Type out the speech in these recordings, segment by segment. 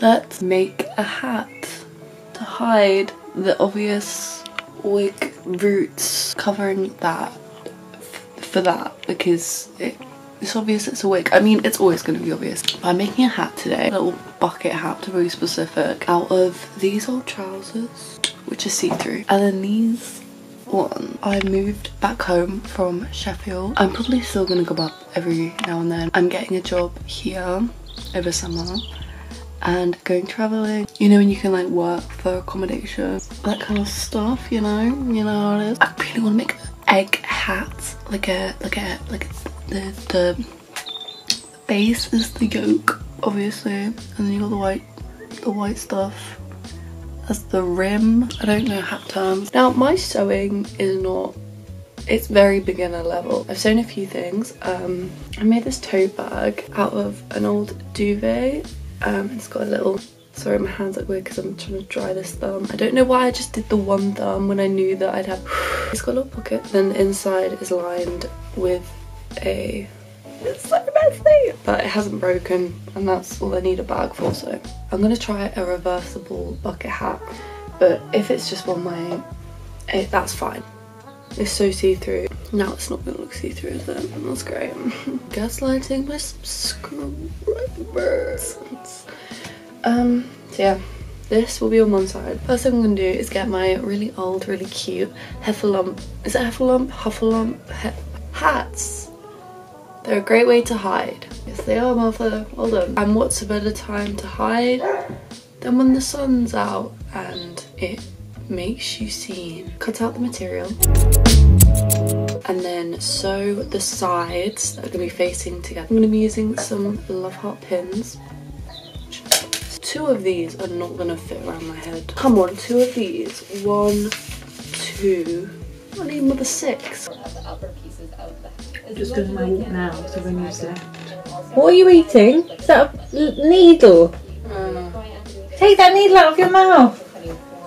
Let's make a hat to hide the obvious wig roots covering that for that, because it's obvious it's a wig. I mean, it's always going to be obvious. I'm making a hat today, a little bucket hat to be specific, out of these old trousers, which are see-through, and then these one. I moved back home from Sheffield. I'm probably still going to go back every now and then. I'm getting a job here over summer and going travelling, you know, when you can like work for accommodation, that kind of stuff, you know what it is. I really want to make egg hats, the base is the yolk, obviously, and then you got the white stuff as the rim. I don't know hat terms. Now my sewing is not, it's very beginner level. I've sewn a few things. I made this tote bag out of an old duvet. It's got a little, sorry my hands look weird because I'm trying to dry this thumb. I don't know why I just did the one thumb when I knew that I'd have. It's got a little pocket. Then the inside is lined with a, it's so messy, but it hasn't broken, and that's all I need a bag for. So I'm gonna try a reversible bucket hat, but if it's just one way, that's fine. It's so see-through. Now it's not gonna look see-through, is it? And that's great. Gaslighting my subscribers. So yeah, this will be on one side. First thing I'm gonna do is get my really old, really cute Heffalump. Is it Heffalump? Huffalump? Hats. They're a great way to hide. Yes, they are, Marfa. Well done. And what's a better time to hide than when the sun's out and it makes you seen. Cut out the material and then sew the sides that are going to be facing together. I'm going to be using some love heart pins. Two of these are not going to fit around my head. Come on, two of these. 1, 2. I need another 6. I'm just going to walk now, so when you set. What are you eating? Is that a needle? Take that needle out of your mouth.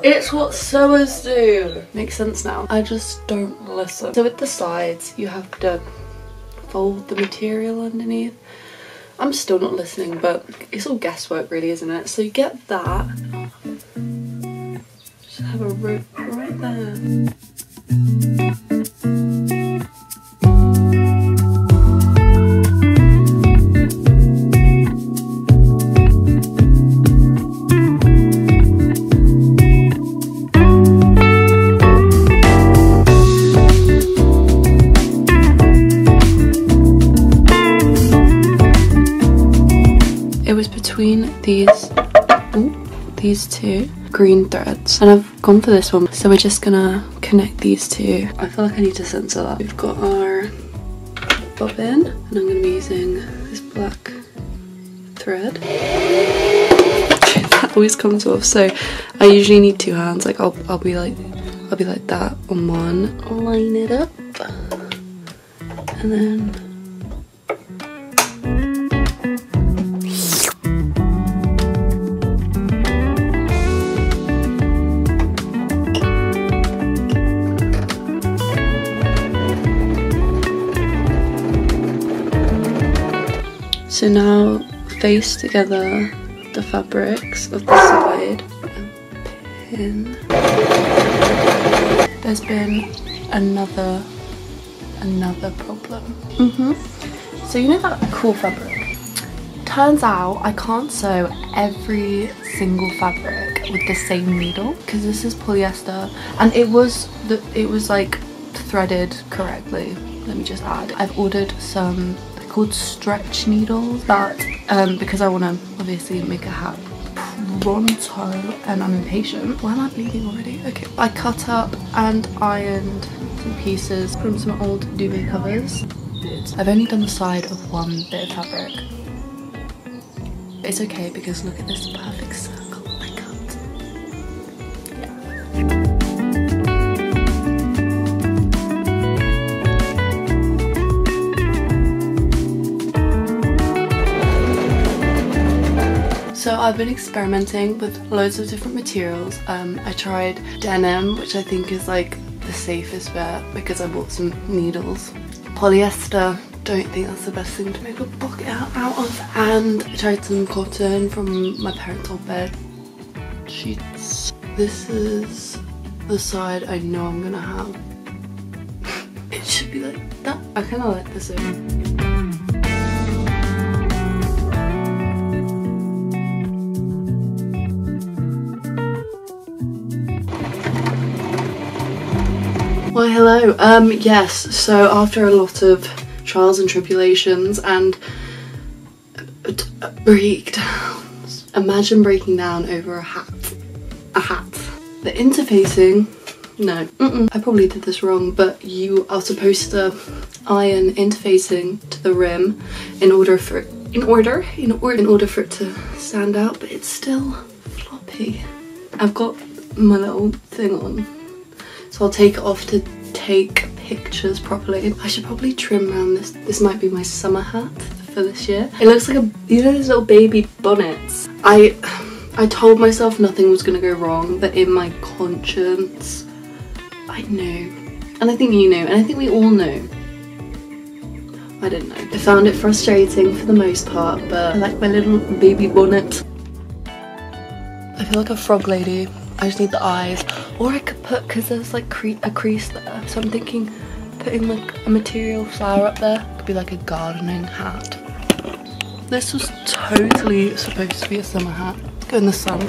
It's what sewers do. Makes sense now. I just don't listen. So with the sides, you have to fold the material underneath. I'm still not listening, but it's all guesswork really, isn't it? So you get that. Just have a rope right there. These two green threads, and I've gone for this one, so we're just gonna connect these two. I feel like I need to censor that. We've got our bobbin, and I'm gonna be using this black thread. That always comes off, so I usually need two hands. Like I'll be like that on one, line it up, and then. So now face together the fabrics of the side and pin. There's been another problem. So you know that cool fabric? Turns out I can't sew every single fabric with the same needle, because this is polyester, and it was like threaded correctly. Let me just add. I've ordered some called stretch needles that because I want to obviously make a hat pronto and I'm impatient. Why am I bleeding already? Okay, I cut up and ironed some pieces from some old duvet covers. I've only done the side of one bit of fabric. It's okay because look at this perfect circle I cut. Yeah. So I've been experimenting with loads of different materials. I tried denim, which I think is like the safest bet because I bought some needles. Polyester, don't think that's the best thing to make a bucket out of. And I tried some cotton from my parents' old bed sheets. This is the side I know I'm gonna have. It should be like that. I kind of like this one. Why hello, yes, so after a lot of trials and tribulations and breakdowns, imagine breaking down over a hat, the interfacing, no, I probably did this wrong, but you are supposed to iron interfacing to the rim in order for it to stand out, but it's still floppy. I've got my little thing on. So I'll take it off to take pictures properly. I should probably trim around this. This might be my summer hat for this year. It looks like a, you know, those little baby bonnets. I told myself nothing was gonna go wrong, but in my conscience, I knew. And I think you knew, and I think we all knew. I didn't know. I found it frustrating for the most part, but I like my little baby bonnet. I feel like a frog lady. I just need the eyes, or I could put, because there's like a crease there, so I'm thinking putting like a material flower up there. It could be like a gardening hat. This was totally supposed to be a summer hat. Go in the sun.